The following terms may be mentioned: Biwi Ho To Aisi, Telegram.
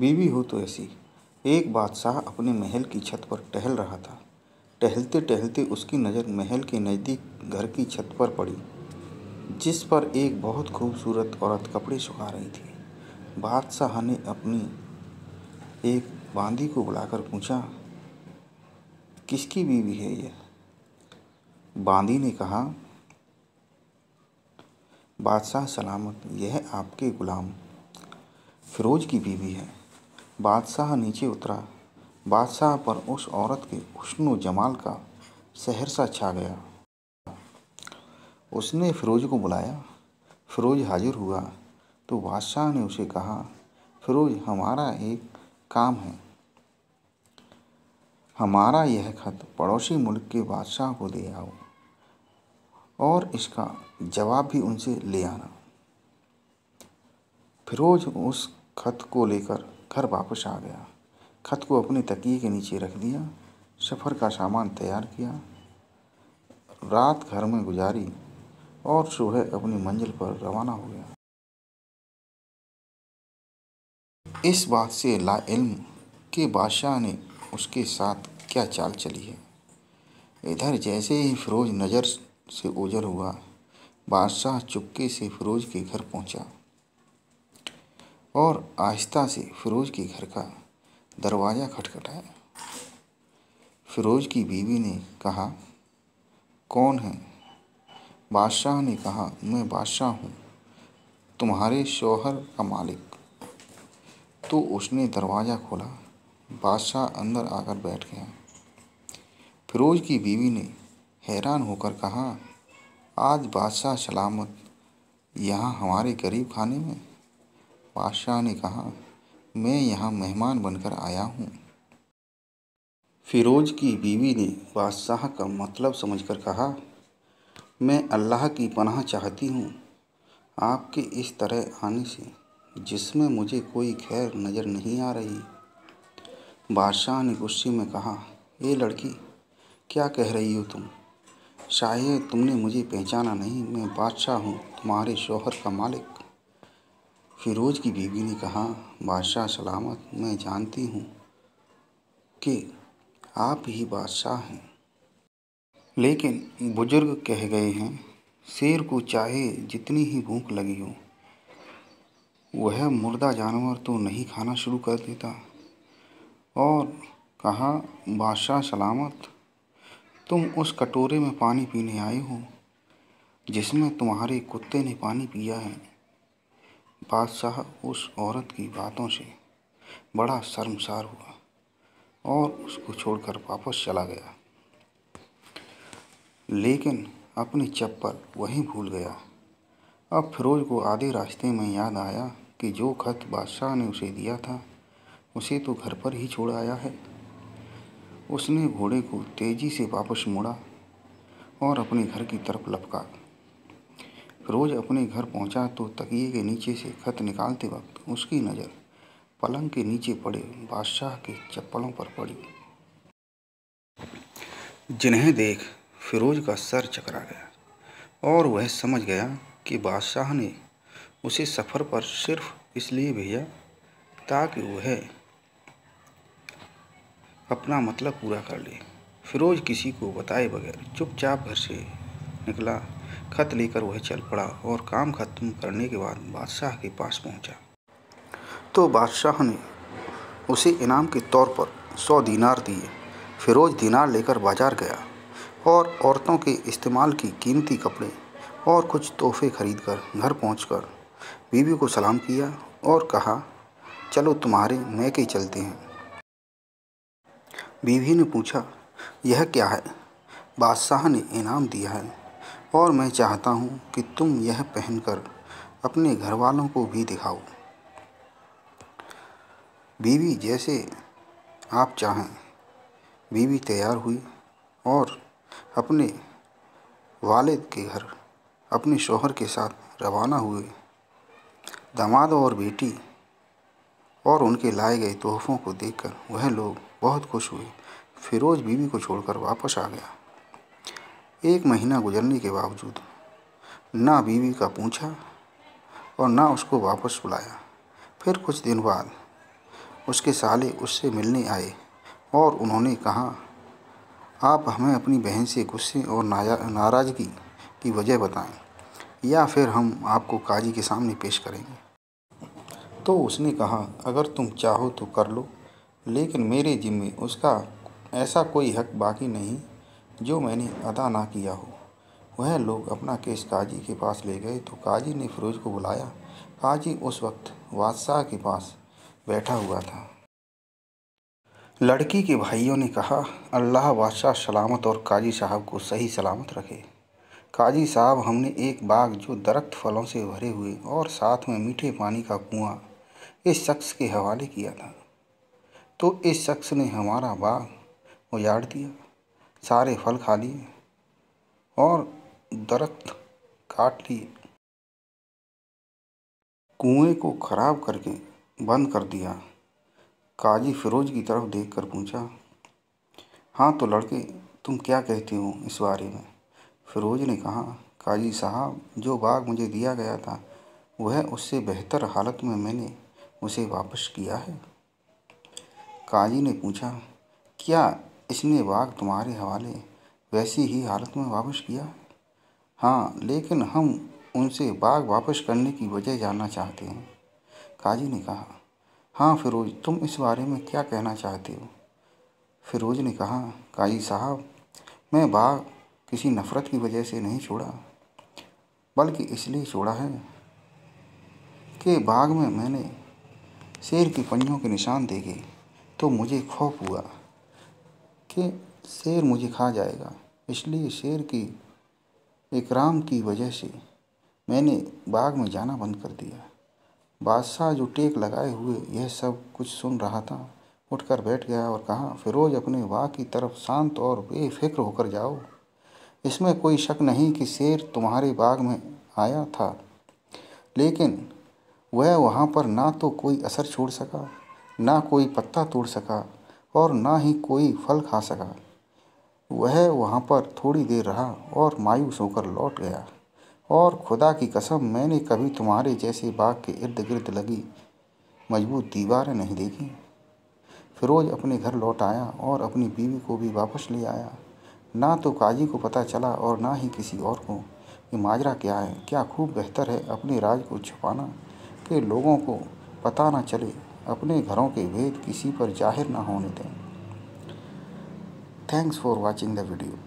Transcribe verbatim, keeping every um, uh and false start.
बीवी हो तो ऐसी। एक बादशाह अपने महल की छत पर टहल रहा था। टहलते टहलते उसकी नज़र महल के नज़दीक घर की छत पर पड़ी, जिस पर एक बहुत खूबसूरत औरत कपड़े सुखा रही थी। बादशाह ने अपनी एक बांदी को बुलाकर पूछा, किसकी बीवी है यह? बांदी ने कहा, बादशाह सलामत, यह आपके गुलाम फिरोज की बीवी है। बादशाह नीचे उतरा। बादशाह पर उस औरत के हुस्न जमाल का सहरसा छा गया। उसने फिरोज को बुलाया। फिरोज हाजिर हुआ तो बादशाह ने उसे कहा, फिरोज, हमारा एक काम है। हमारा यह खत पड़ोसी मुल्क के बादशाह को दे आओ और इसका जवाब भी उनसे ले आना। फिरोज उस खत को लेकर घर वापस आ गया। खत को अपने तकिए के नीचे रख दिया। सफ़र का सामान तैयार किया। रात घर में गुजारी और सुबह अपनी मंजिल पर रवाना हो गया। इस बात से लाइल्म के बादशाह ने उसके साथ क्या चाल चली है। इधर जैसे ही फिरोज नज़र से ओझल हुआ, बादशाह चुपके से फिरोज के घर पहुंचा और आहिस्ता से फिरोज के घर का दरवाज़ा खटखटाया। फिरोज की बीवी ने कहा, कौन है? बादशाह ने कहा, मैं बादशाह हूँ, तुम्हारे शौहर का मालिक। तो उसने दरवाज़ा खोला। बादशाह अंदर आकर बैठ गया। फिरोज की बीवी ने हैरान होकर कहा, आज बादशाह सलामत यहाँ हमारे गरीब खाने में? बादशाह ने कहा, मैं यहाँ मेहमान बनकर आया हूँ। फिरोज की बीवी ने बादशाह का मतलब समझकर कहा, मैं अल्लाह की पनाह चाहती हूँ आपके इस तरह आने से, जिसमें मुझे कोई खैर नज़र नहीं आ रही। बादशाह ने गुस्से में कहा, ये लड़की, क्या कह रही हो तुम? शायद तुमने मुझे पहचाना नहीं, मैं बादशाह हूँ, तुम्हारे शौहर का मालिक। फिरोज की बीवी ने कहा, बादशाह सलामत, मैं जानती हूँ कि आप ही बादशाह हैं, लेकिन बुजुर्ग कह गए हैं, शेर को चाहे जितनी ही भूख लगी हो, वह मुर्दा जानवर तो नहीं खाना शुरू कर देता। और कहा, बादशाह सलामत, तुम उस कटोरे में पानी पीने आए हो जिसमें तुम्हारे कुत्ते ने पानी पिया है। बादशाह उस औरत की बातों से बड़ा शर्मसार हुआ और उसको छोड़कर वापस चला गया, लेकिन अपनी चप्पल वहीं भूल गया। अब फिरोज को आधे रास्ते में याद आया कि जो खत बादशाह ने उसे दिया था, उसे तो घर पर ही छोड़ आया है। उसने घोड़े को तेज़ी से वापस मोड़ा और अपने घर की तरफ लपका। फिरोज अपने घर पहुंचा तो तकिए के नीचे से खत निकालते वक्त उसकी नज़र पलंग के नीचे पड़े बादशाह के चप्पलों पर पड़ी, जिन्हें देख फिरोज का सर चकरा गया और वह समझ गया कि बादशाह ने उसे सफ़र पर सिर्फ इसलिए भेजा ताकि वह अपना मतलब पूरा कर ले। फिरोज किसी को बताए बगैर चुपचाप घर से निकला। खत लेकर वह चल पड़ा और काम खत्म करने के बाद बादशाह के पास पहुंचा तो बादशाह ने उसे इनाम के तौर पर सौ दीनार दिए। फिरोज दीनार लेकर बाजार गया और औरतों के इस्तेमाल की कीमती कपड़े और कुछ तोहफे खरीदकर घर पहुंचकर बीवी को सलाम किया और कहा, चलो तुम्हारे मैके चलते हैं। बीवी ने पूछा, यह क्या है? बादशाह ने इनाम दिया है और मैं चाहता हूँ कि तुम यह पहनकर अपने घर वालों को भी दिखाओ। बीवी, जैसे आप चाहें। बीवी तैयार हुई और अपने वालिद के घर अपने शौहर के साथ रवाना हुए। दामाद और बेटी और उनके लाए गए तोहफ़ों को देखकर वह लोग बहुत खुश हुए। फिरोज बीवी को छोड़कर वापस आ गया। एक महीना गुजरने के बावजूद ना बीवी का पूछा और ना उसको वापस बुलाया। फिर कुछ दिन बाद उसके साले उससे मिलने आए और उन्होंने कहा, आप हमें अपनी बहन से गुस्से और नाराज़गी की, की वजह बताएं या फिर हम आपको काजी के सामने पेश करेंगे। तो उसने कहा, अगर तुम चाहो तो कर लो, लेकिन मेरे ज़िम्मे उसका ऐसा कोई हक बाकी नहीं जो मैंने अदा ना किया हो। वह लोग अपना केस काजी के पास ले गए तो काजी ने फ़िरोज़ को बुलाया। काजी उस वक्त बादशाह के पास बैठा हुआ था। लड़की के भाइयों ने कहा, अल्लाह बादशाह सलामत और काजी साहब को सही सलामत रखे। काजी साहब, हमने एक बाग जो दरख्त फलों से भरे हुए और साथ में मीठे पानी का कुआं इस शख्स के हवाले किया था, तो इस शख्स ने हमारा बाग उजाड़ दिया, सारे फल खा लिए और दरख्त काट लिए, कुएं को ख़राब करके बंद कर दिया। काजी फ़िरोज़ की तरफ देखकर पूछा, हाँ तो लड़के, तुम क्या कहते हो इस बारे में? फ़िरोज़ ने कहा, काजी साहब, जो बाग मुझे दिया गया था वह उससे बेहतर हालत में मैंने उसे वापस किया है। काजी ने पूछा, क्या इसने बाग तुम्हारे हवाले वैसी ही हालत में वापस किया? हाँ, लेकिन हम उनसे बाग वापस करने की वजह जानना चाहते हैं। काजी ने कहा, हाँ फ़िरोज़, तुम इस बारे में क्या कहना चाहते हो? फ़िरोज़ ने कहा, काजी साहब, मैं बाग किसी नफ़रत की वजह से नहीं छोड़ा, बल्कि इसलिए छोड़ा है कि बाग में मैंने शेर के पंजों के निशान देखे तो मुझे खौफ हुआ कि शेर मुझे खा जाएगा। इसलिए शेर की इकराम की वजह से मैंने बाग में जाना बंद कर दिया। बादशाह, जो टेक लगाए हुए यह सब कुछ सुन रहा था, उठकर बैठ गया और कहा, फ़िरोज़, अपने बाग की तरफ शांत और बेफिक्र होकर जाओ। इसमें कोई शक नहीं कि शेर तुम्हारे बाग में आया था, लेकिन वह वहाँ पर ना तो कोई असर छोड़ सका, ना कोई पत्ता तोड़ सका और ना ही कोई फल खा सका। वह वहाँ पर थोड़ी देर रहा और मायूस होकर लौट गया। और खुदा की कसम, मैंने कभी तुम्हारे जैसे बाग के इर्द गिर्द लगी मजबूत दीवारें नहीं देखी। फ़िरोज़ अपने घर लौट आया और अपनी बीवी को भी वापस ले आया। ना तो काजी को पता चला और ना ही किसी और को कि माजरा क्या है। क्या खूब बेहतर है अपने राज को छुपाना कि लोगों को पता ना चले, अपने घरों के भेद किसी पर जाहिर ना होने दें। Thanks for watching the video.